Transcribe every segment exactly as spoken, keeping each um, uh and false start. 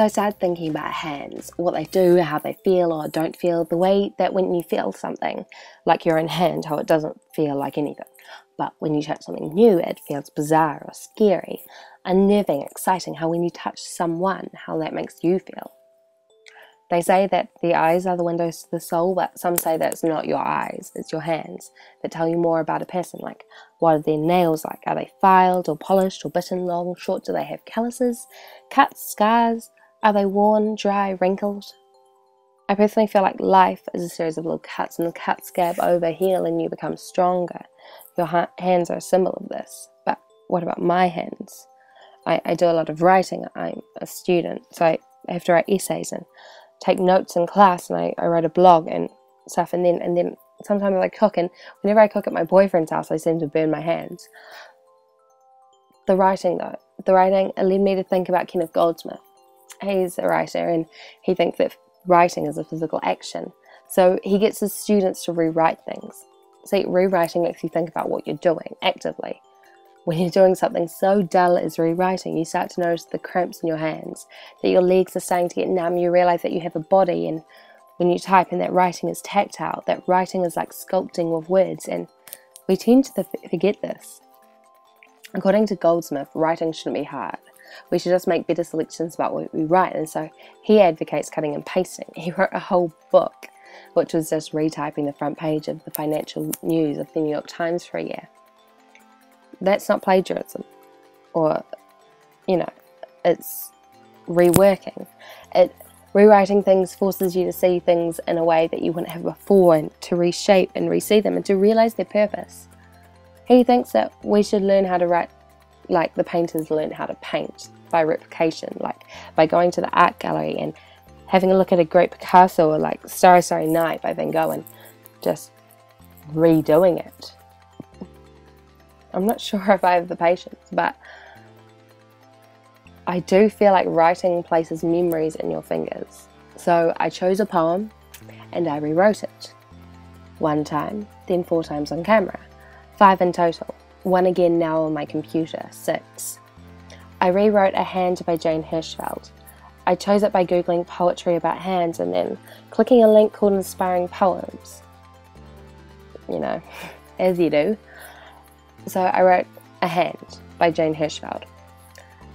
So started thinking about hands, what they do, how they feel or don't feel, the way that when you feel something, like your own hand, how it doesn't feel like anything. But when you touch something new, it feels bizarre or scary, unnerving, exciting, how when you touch someone, how that makes you feel. They say that the eyes are the windows to the soul, but some say that it's not your eyes, it's your hands that tell you more about a person, like what are their nails like? Are they filed or polished or bitten, long, short? Do they have calluses, cuts, scars? Are they worn, dry, wrinkled? I personally feel like life is a series of little cuts, and the cuts scab over, heal, and you become stronger. Your ha hands are a symbol of this. But what about my hands? I, I do a lot of writing. I'm a student, so I have to write essays and take notes in class, and I, I write a blog and stuff, and then and then sometimes I cook, and whenever I cook at my boyfriend's house, I seem to burn my hands. The writing though, the writing it led me to think about Kenneth Goldsmith. He's a writer, and he thinks that writing is a physical action, so he gets his students to rewrite things. See, rewriting makes you think about what you're doing actively. When you're doing something so dull as rewriting, you start to notice the cramps in your hands, that your legs are starting to get numb, you realise that you have a body, and when you type, and that writing is tactile, that writing is like sculpting with words, and we tend to forget this. According to Goldsmith, writing shouldn't be hard. We should just make better selections about what we write, and so he advocates cutting and pasting. He wrote a whole book, which was just retyping the front page of the financial news of the New York Times for a year. That's not plagiarism, or, you know, it's reworking. It, rewriting things forces you to see things in a way that you wouldn't have before, and to reshape and re-see them, and to realise their purpose. He thinks that we should learn how to write like the painters learn how to paint, by replication, like by going to the art gallery and having a look at a great Picasso, or like Starry Starry Night by Van Gogh, and just redoing it. I'm not sure if I have the patience, but I do feel like writing places memories in your fingers. So I chose a poem and I rewrote it. One time, then four times on camera. Five in total. One again now on my computer. Six. I rewrote A Hand by Jane Hirschfeld. I chose it by Googling poetry about hands and then clicking a link called Inspiring Poems. You know, as you do. So I wrote A Hand by Jane Hirschfeld.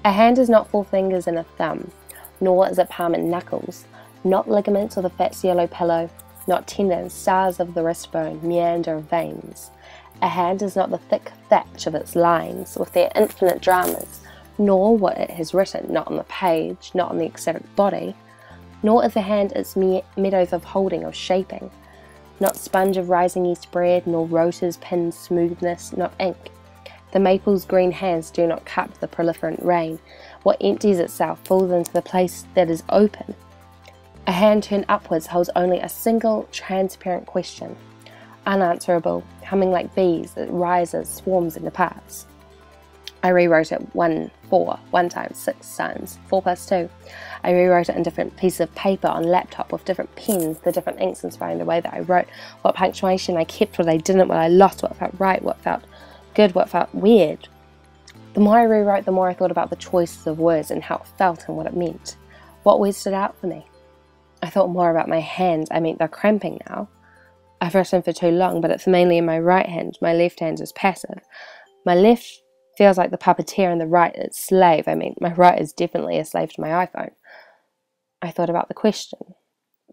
A hand is not four fingers and a thumb, nor is it palm and knuckles, not ligaments or the fat yellow pillow, not tendons, stars of the wristbone, meander of veins. A hand is not the thick thatch of its lines, with their infinite dramas, nor what it has written, not on the page, not on the extended body, nor is a hand its me meadows of holding, of shaping, not sponge of rising yeast bread, nor rotors, pins, smoothness, not ink. The maple's green hands do not cup the proliferant rain. What empties itself falls into the place that is open. A hand turned upwards holds only a single transparent question. Unanswerable, humming like bees, it rises, swarms and departs. I rewrote it one, four, one times, six times, four plus two. I rewrote it in different pieces of paper on laptop with different pens, the different inks inspiring the way that I wrote, what punctuation I kept, what I didn't, what I lost, what felt right, what felt good, what felt weird. The more I rewrote, the more I thought about the choices of words and how it felt and what it meant. What words stood out for me? I thought more about my hands. I mean, they're cramping now. I've written for too long, but it's mainly in my right hand. My left hand is passive. My left feels like the puppeteer and the right its slave. I mean, my right is definitely a slave to my iPhone. I thought about the question.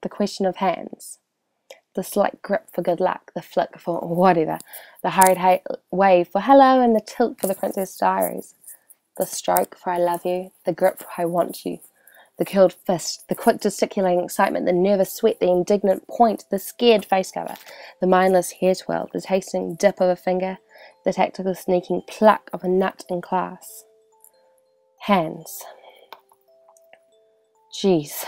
The question of hands. The slight grip for good luck. The flick for whatever. The hurried wave for hello, and the tilt for The Princess Diaries. The stroke for I love you. The grip for I want you. The curled fist. The quick gesticulating excitement. The nervous sweat. The indignant point. The scared face cover. The mindless hair twirl. The tasting dip of a finger. The tactical sneaking pluck of a nut in class. Hands. Jeez.